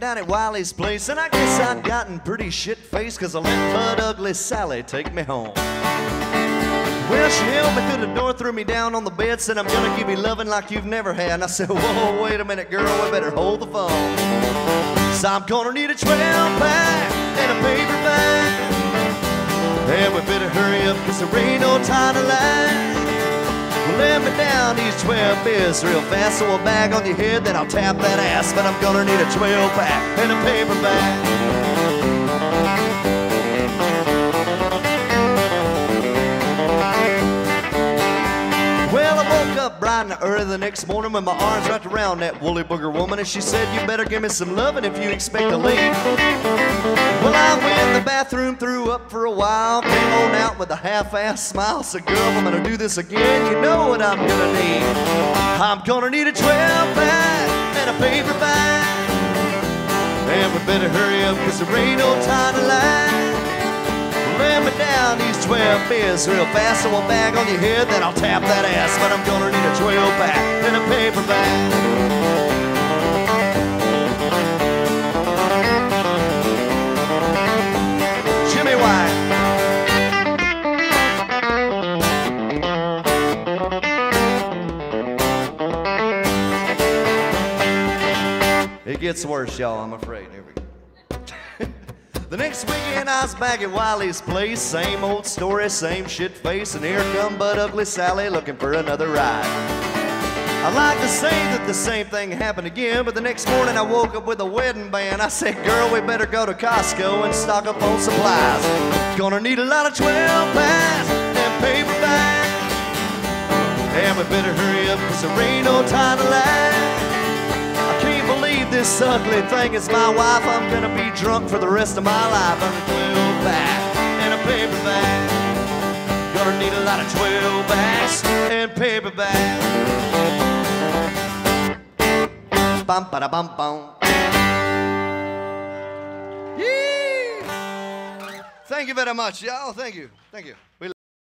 down at Wiley's place, and I guess I'd gotten pretty shit-faced, 'cause I let Mud Ugly Sally take me home. Well, she held me through the door, threw me down on the bed, said, "I'm gonna give you loving like you've never had." And I said, "Whoa, wait a minute, girl, we better hold the phone. 'Cause I'm gonna need a 12-pack and a paper bag. And we better hurry up, 'cause there ain't no time to lie. Well, let me down these 12 beers real fast, so a bag on your head, then I'll tap that ass. But I'm gonna need a 12-pack and a paper bag." Bright and early the next morning with my arms wrapped around that woolly booger woman, and she said, "You better give me some loving if you expect to leave." Well, I went in the bathroom, threw up for a while, came on out with a half-assed smile, said, "Girl, if I'm gonna do this again, you know what I'm gonna need. I'm gonna need a 12-pack and a paper bag. And we better hurry up, 'cause there ain't no time to lie. Let me down these 12 beers real fast, so a bag on your head, then I'll tap that ass. But I'm gonna need a 12-pack and a paper bag." Jimmy White. It gets worse, y'all, I'm afraid. Here we go. The next weekend I was back at Wiley's place, same old story, same shit face, and here come Bud Ugly Sally looking for another ride. I'd like to say that the same thing happened again, but the next morning I woke up with a wedding band. I said, "Girl, we better go to Costco and stock up on supplies. Gonna need a lot of 12-packs and paper bags. And we better hurry up, 'cause there ain't no time to lag. This ugly thing is my wife. I'm gonna be drunk for the rest of my life. I'm a 12-pack and a paper bag. Gonna need a lot of 12-packs and paper bags." Bum ba da bum bum. Yee! Thank you very much, y'all. Thank you. Thank you. We